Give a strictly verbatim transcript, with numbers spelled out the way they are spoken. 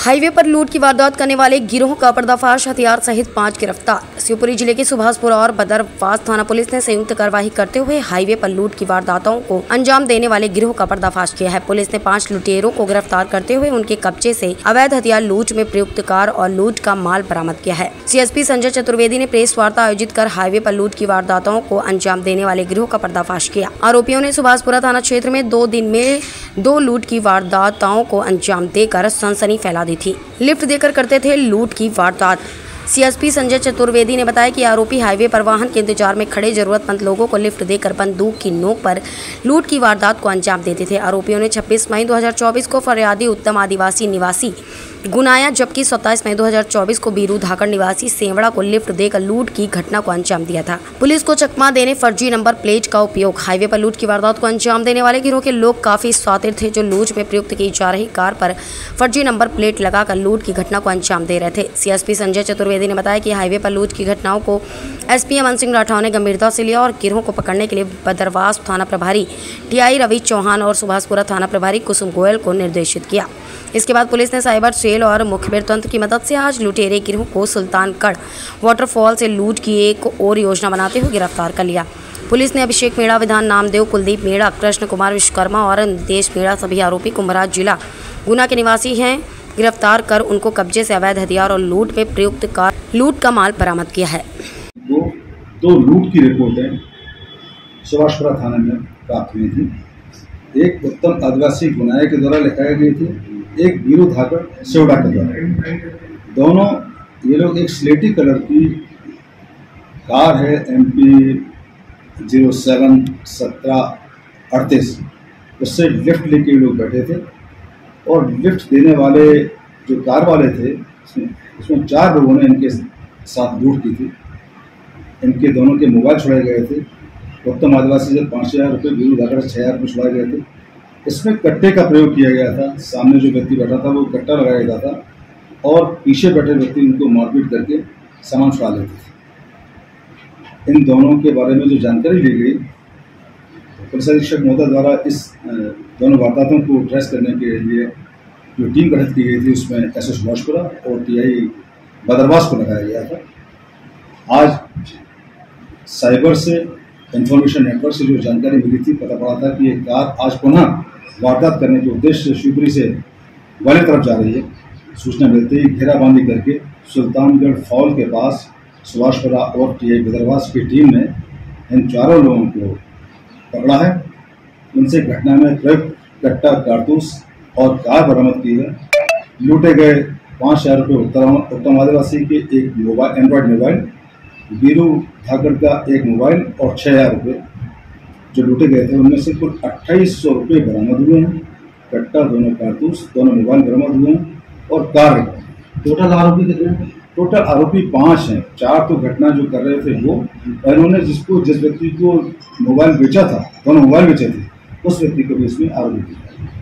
Highway पर लूट की वारदात करने वाले गिरोह का पर्दाफाश, हथियार सहित पांच गिरफ्तार। शिवपुरी जिले के सुभाषपुरा और बदरवास थाना पुलिस ने संयुक्त कार्रवाई करते हुए हाईवे पर लूट की वारदातों को अंजाम देने वाले गिरोह का पर्दाफाश किया है। पुलिस ने पांच लुटेरों को गिरफ्तार करते हुए उनके कब्जे से अवैध हथियार, लूट में प्रयुक्त कार और लूट का माल बरामद किया है। C S P Sanjay Chaturvedi ने प्रेस वार्ता आयोजित कर हाईवे पर लूट की वारदातों को अंजाम देने वाले गिरोह का पर्दाफाश किया। आरोपियों ने सुभाषपुरा थाना क्षेत्र में दो दिन में दो लूट की वारदाताओं को अंजाम देकर सनसनी फैला दी थी। लिफ्ट देकर करते थे लूट की वारदात। C S P Sanjay Chaturvedi ने बताया कि आरोपी हाईवे पर वाहन के इंतजार में खड़े जरूरतमंद लोगों को लिफ्ट देकर बंदूक की नोक पर लूट की वारदात को अंजाम देते थे। आरोपियों ने छब्बीस मई दो हज़ार चौबीस को फरियादी उत्तम आदिवासी निवासी गुनाया, जबकि सत्ताईस मई दो हज़ार चौबीस को बीरू धाकड़ निवासी सेवड़ा को लिफ्ट देकर लूट की घटना को अंजाम दिया था। पुलिस को चकमा देने, फर्जी नंबर प्लेट का उपयोग। हाईवे पर लूट की वारदात को अंजाम देने वाले गिरोह के लोग काफी शातिर थे, जो लूट में प्रयुक्त की जा रही कार पर फर्जी नंबर प्लेट लगाकर लूट की घटना को अंजाम दे रहे थे। C S P Sanjay Chaturvedi ने बताया कि हाईवे पर लूट की घटनाओं को एस पी अमन सिंह राठौर ने गंभीरता से लिया और गिरोह को पकड़ने के लिए बदरवास थाना प्रभारी टी आई रवि चौहान और सुभाषपुरा थाना प्रभारी कुसुम गोयल को निर्देशित किया। इसके बाद पुलिस ने साइबर सेल और मुखबिर तंत्र की मदद से आज लुटेरे गिरोह को सुल्तानगढ़ वाटरफॉल से लूट की एक और योजना बनाते हुए गिरफ्तार कर लिया। पुलिस ने अभिषेक मेणा, विधान नामदेव, कुलदीप मेणा, कृष्ण कुमार विश्वकर्मा और देश मेणा सभी आरोपी कुंभराज जिला गुना के निवासी हैं। गिरफ्तार कर उनको कब्जे से अवैध हथियार और लूट में प्रयुक्त कार, लूट का माल बरामद किया है। दो, दो लूट की रिपोर्टें सुभाषपुरा थाना में प्राप्त हुई थी। एक उत्तम आदिवासी गुनाए के द्वारा लिखाई गई थी, एक बीरू धाकड़ सेवड़ा के द्वारा। दोनों ये लोग एक स्लेटी कलर की कार है एम पी जीरो सेवन सत्रह अड़तीस उससे लिफ्ट लेके लोग बैठे थे और लिफ्ट देने वाले जो कार वाले थे उसमें उसमें चार लोगों ने इनके साथ लूट की थी। इनके दोनों के मोबाइल छुड़ाए गए थे। उत्तम आदिवासी से पाँच हज़ार रुपये, बीरू धाकड़ से छः हज़ार रुपये छुड़ाए गए थे। इसमें कट्टे का प्रयोग किया गया था। सामने जो व्यक्ति बैठा था वो कट्टा लगाया गया था और पीछे बैठे व्यक्ति उनको मारपीट करके सामान छुड़ा लेते थे। इन दोनों के बारे में जो जानकारी ली गई, पुलिस अधीक्षक महोदय द्वारा इस दोनों वारदातों को ट्रेस करने के लिए जो टीम गठित की गई थी उसमें एस एस भाजपुरा और टी आई बदरवास को लगाया गया था। आज साइबर से, इंफॉर्मेशन नेटवर्क से जो जानकारी मिली थी, पता पड़ा था कि ये कार आज पुनः वारदात करने के उद्देश्य से शिवपुरी से वाले तरफ जा रही है। सूचना मिलते ही घेराबंदी करके सुल्तानगढ़ फॉल के पास सुभाषपुरा और टी आई बदरवास की टीम ने इन चारों लोगों को पकड़ा है। उनसे घटना में प्रयुक्त कट्टा, कारतूस और कार बरामद की है। लूटे गए पाँच हज़ार रुपये उत्तम आदिवासी के एक mobile, android mobile, Biru Dhakad का एक मोबाइल और छः हज़ार रुपये जो लूटे गए थे, उनमें से कुल अट्ठाईस सौ रुपये बरामद हुए हैं। कट्टा, दोनों कारतूस, दोनों मोबाइल बरामद हुए हैं और कार। टोटल आरोपी कितने हैं? टोटल आरोपी पाँच हैं। चार तो घटना जो कर रहे थे वो, और इन्होंने जिसको जिस व्यक्ति को मोबाइल बेचा था, दोनों मोबाइल बेचे थे, उस व्यक्ति को भी इसमें आरोपी किया।